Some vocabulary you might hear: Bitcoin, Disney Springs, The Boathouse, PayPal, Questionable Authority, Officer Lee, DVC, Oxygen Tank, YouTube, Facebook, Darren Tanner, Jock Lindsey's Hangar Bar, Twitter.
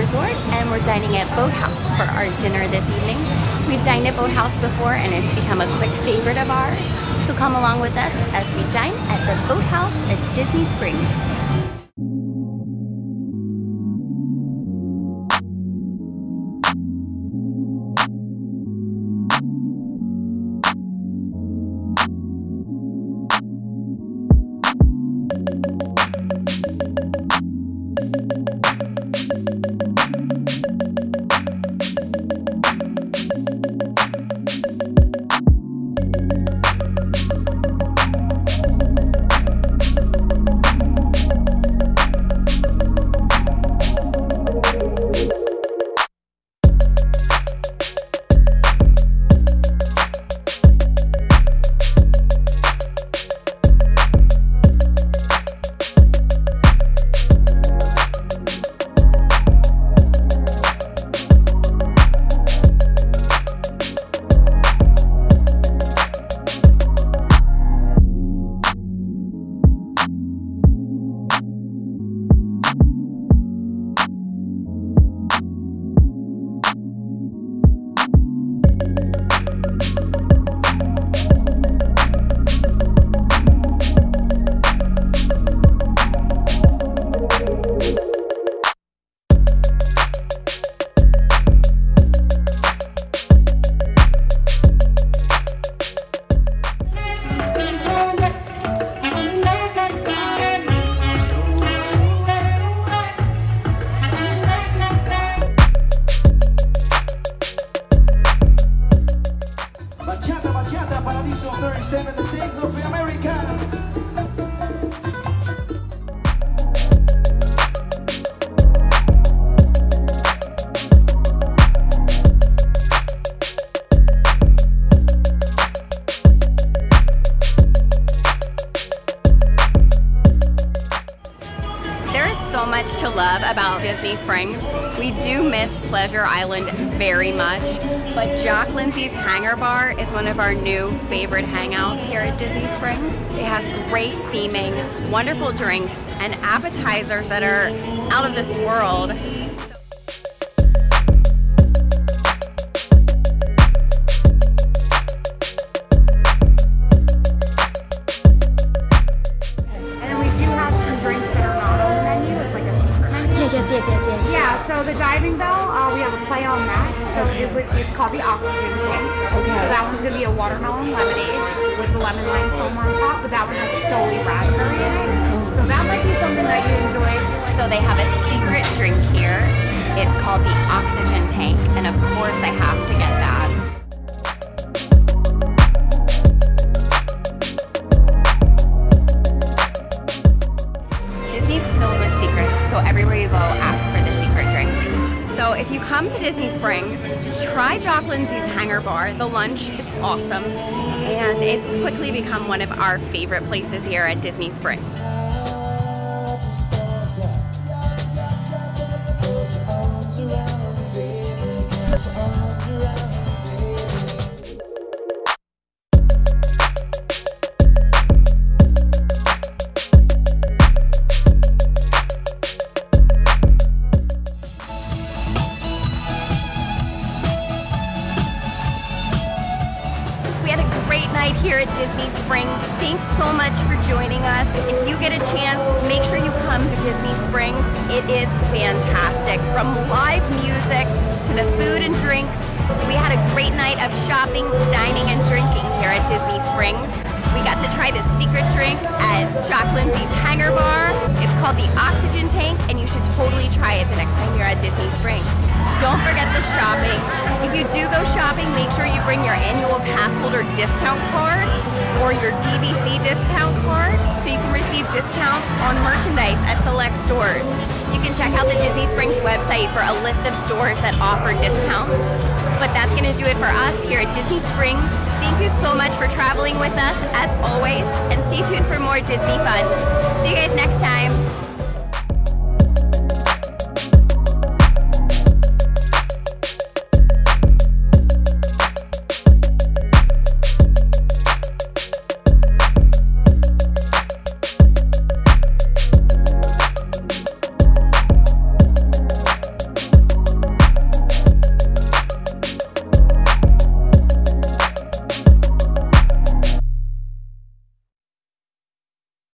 Resort, and we're dining at Boathouse for our dinner this evening. We've dined at Boathouse before and it's become a quick favorite of ours, so come along with us as we dine at the Boathouse at Disney Springs. So much to love about Disney Springs. We do miss Pleasure Island very much, but Jock Lindsey's Hangar Bar is one of our new favorite hangouts here at Disney Springs. They have great theming, wonderful drinks, and appetizers that are out of this world. So the diving bell, we have a play on that. So it's called the Oxygen Tank. Okay. So that one's gonna be a watermelon lemonade with the lemon lime foam on top, but that one has solely raspberry in it. So that might be something that you enjoy. So they have a secret drink here. It's called the Oxygen Tank, and of course I have to get that. So if you come to Disney Springs, try Jock Lindsey's Hangar Bar. The lunch is awesome, and it's quickly become one of our favorite places here at Disney Springs. Here at Disney Springs. Thanks so much for joining us. If you get a chance, make sure you come to Disney Springs. It is fantastic. From live music to the food and drinks, we had a great night of shopping, dining, and drinking here at Disney Springs. We got to try the secret drink at Jock Lindsey's Hangar Bar. It's called the Oxygen Tank, and you should totally try it the next time you're at Disney Springs. Don't forget the shopping. If you do go shopping, make sure you bring your annual pass holder discount card or your DVC discount card so you can receive discounts on merchandise at select stores. You can check out the Disney Springs website for a list of stores that offer discounts. But that's gonna do it for us here at Disney Springs. Thank you so much for traveling with us, as always, and stay tuned for more Disney fun. See you guys next time.